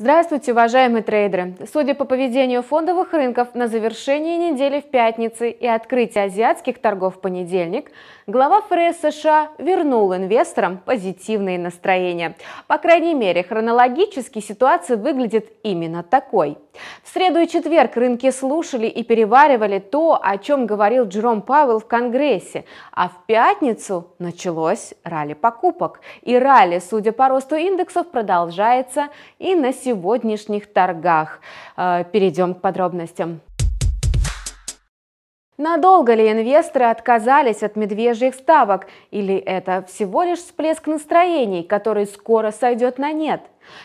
Здравствуйте, уважаемые трейдеры! Судя по поведению фондовых рынков на завершении недели в пятницу и открытии азиатских торгов в понедельник, глава ФРС США вернул инвесторам позитивные настроения. По крайней мере, хронологически ситуация выглядит именно такой. В среду и четверг рынки слушали и переваривали то, о чем говорил Джером Пауэлл в Конгрессе, а в пятницу началось ралли покупок. И ралли, судя по росту индексов, продолжается и на сегодняшних торгах. Перейдем к подробностям. Надолго ли инвесторы отказались от медвежьих ставок, или это всего лишь всплеск настроений, который скоро сойдет на нет?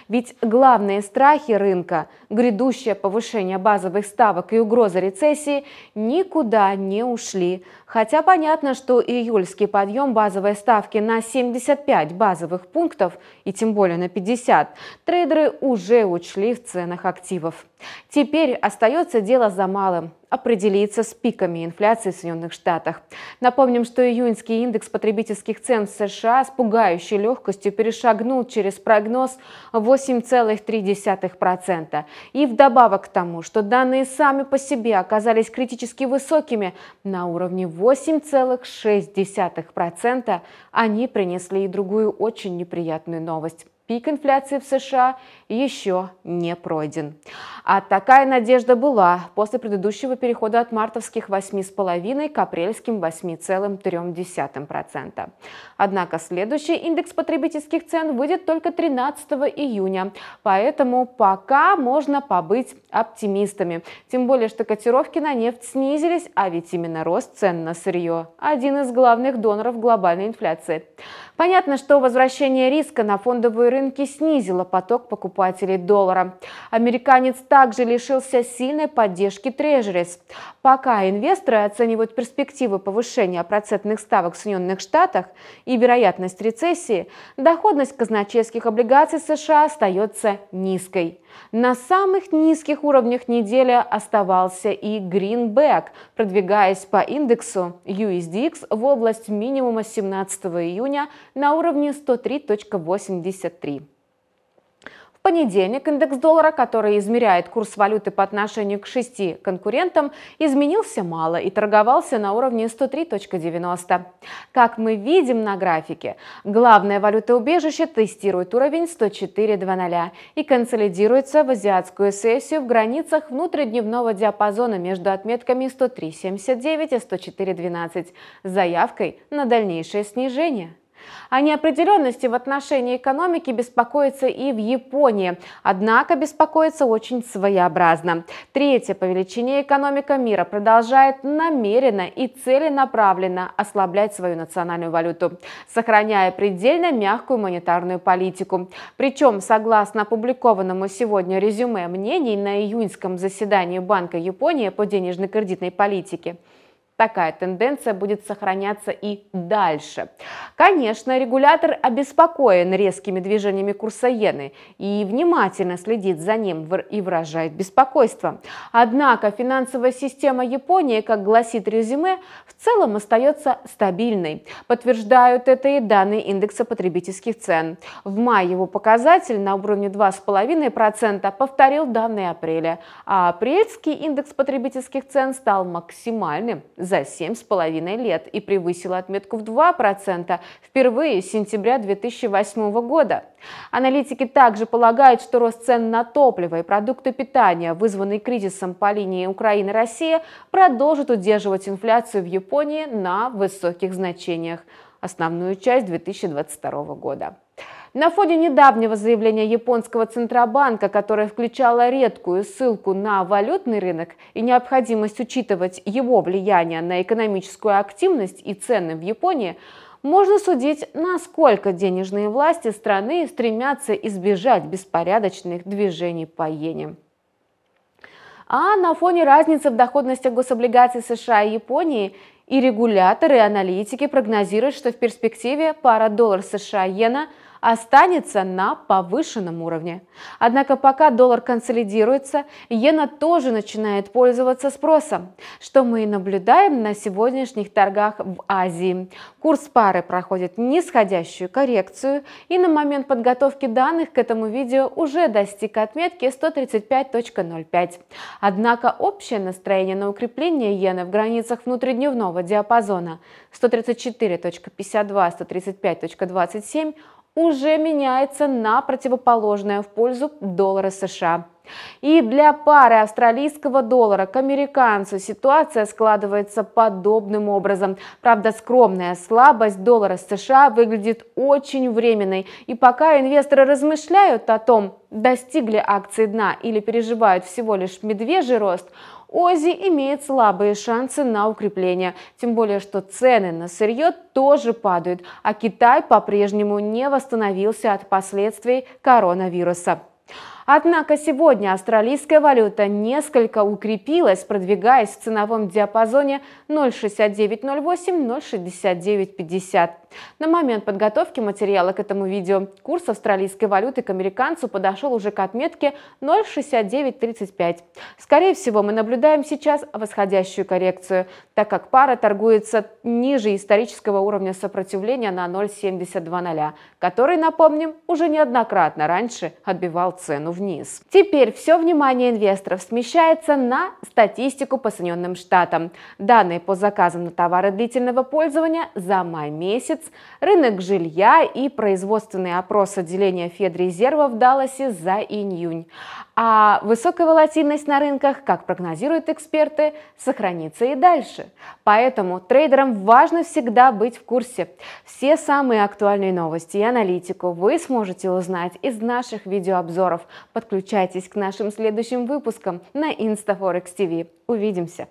Ведь главные страхи рынка, грядущее повышение базовых ставок и угроза рецессии, никуда не ушли. Хотя понятно, что июльский подъем базовой ставки на 75 базовых пунктов, и тем более на 50, трейдеры уже учли в ценах активов. Теперь остается дело за малым – определиться с пиками инфляции в Соединенных Штатах. Напомним, что июньский индекс потребительских цен в США с пугающей легкостью перешагнул через прогноз 8,3%. И вдобавок к тому, что данные сами по себе оказались критически высокими, на уровне 8,6%, они принесли и другую очень неприятную новость. Пик инфляции в США еще не пройден. А такая надежда была после предыдущего перехода от мартовских 8,5 к апрельским 8,3%. Однако следующий индекс потребительских цен выйдет только 13 июня, поэтому пока можно побыть оптимистами. Тем более, что котировки на нефть снизились, а ведь именно рост цен на сырье – один из главных доноров глобальной инфляции. Понятно, что возвращение риска на фондовые рынки снизило поток покупателей доллара. Американец также лишился сильной поддержки трежерис. Пока инвесторы оценивают перспективы повышения процентных ставок в Соединенных Штатах и вероятность рецессии, доходность казначейских облигаций США остается низкой. На самых низких уровнях недели оставался и гринбэк, продвигаясь по индексу USDX в область минимума 17 июня на уровне 103.83. В понедельник индекс доллара, который измеряет курс валюты по отношению к 6 конкурентам, изменился мало и торговался на уровне 103.90. Как мы видим на графике, главная валюта убежища тестирует уровень 104.00 и консолидируется в азиатскую сессию в границах внутридневного диапазона между отметками 103.79 и 104.12 с заявкой на дальнейшее снижение. О неопределенности в отношении экономики беспокоится и в Японии, однако беспокоится очень своеобразно. Третья по величине экономика мира продолжает намеренно и целенаправленно ослаблять свою национальную валюту, сохраняя предельно мягкую монетарную политику. Причем, согласно опубликованному сегодня резюме мнений на июньском заседании Банка Японии по денежно-кредитной политике, такая тенденция будет сохраняться и дальше. Конечно, регулятор обеспокоен резкими движениями курса иены и внимательно следит за ним и выражает беспокойство. Однако финансовая система Японии, как гласит резюме, в целом остается стабильной. Подтверждают это и данные индекса потребительских цен. В мае его показатель на уровне 2,5% повторил данные апреля, а апрельский индекс потребительских цен стал максимальным за 7,5 лет и превысила отметку в 2% впервые с сентября 2008 года. Аналитики также полагают, что рост цен на топливо и продукты питания, вызванный кризисом по линии Украина-Россия, продолжит удерживать инфляцию в Японии на высоких значениях основную часть 2022 года. На фоне недавнего заявления японского Центробанка, которое включало редкую ссылку на валютный рынок и необходимость учитывать его влияние на экономическую активность и цены в Японии, можно судить, насколько денежные власти страны стремятся избежать беспорядочных движений по иене. А на фоне разницы в доходностях гособлигаций США и Японии и регуляторы, и аналитики прогнозируют, что в перспективе пара доллар США-иена останется на повышенном уровне. Однако пока доллар консолидируется, иена тоже начинает пользоваться спросом, что мы и наблюдаем на сегодняшних торгах в Азии. Курс пары проходит нисходящую коррекцию и на момент подготовки данных к этому видео уже достиг отметки 135.05. Однако общее настроение на укрепление иены в границах внутридневного диапазона 134.52-135.27 уже меняется на противоположное в пользу доллара США. И для пары австралийского доллара к американцу ситуация складывается подобным образом. Правда, скромная слабость доллара США выглядит очень временной. И пока инвесторы размышляют о том, достигли акции дна или переживают всего лишь медвежий рост, Ози имеет слабые шансы на укрепление, тем более что цены на сырье тоже падают, а Китай по-прежнему не восстановился от последствий коронавируса. Однако сегодня австралийская валюта несколько укрепилась, продвигаясь в ценовом диапазоне 0.6908-0.6950. На момент подготовки материала к этому видео курс австралийской валюты к американцу подошел уже к отметке 0.6935. Скорее всего, мы наблюдаем сейчас восходящую коррекцию, так как пара торгуется ниже исторического уровня сопротивления на 0.7200, который, напомним, уже неоднократно раньше отбивал цену вниз. Теперь все внимание инвесторов смещается на статистику по Соединенным Штатам. Данные по заказам на товары длительного пользования за май месяц, рынок жилья и производственный опрос отделения Федрезерва в Далласе за июнь. А высокая волатильность на рынках, как прогнозируют эксперты, сохранится и дальше. Поэтому трейдерам важно всегда быть в курсе. Все самые актуальные новости и аналитику вы сможете узнать из наших видеообзоров. Подключайтесь к нашим следующим выпускам на InstaForex TV. Увидимся!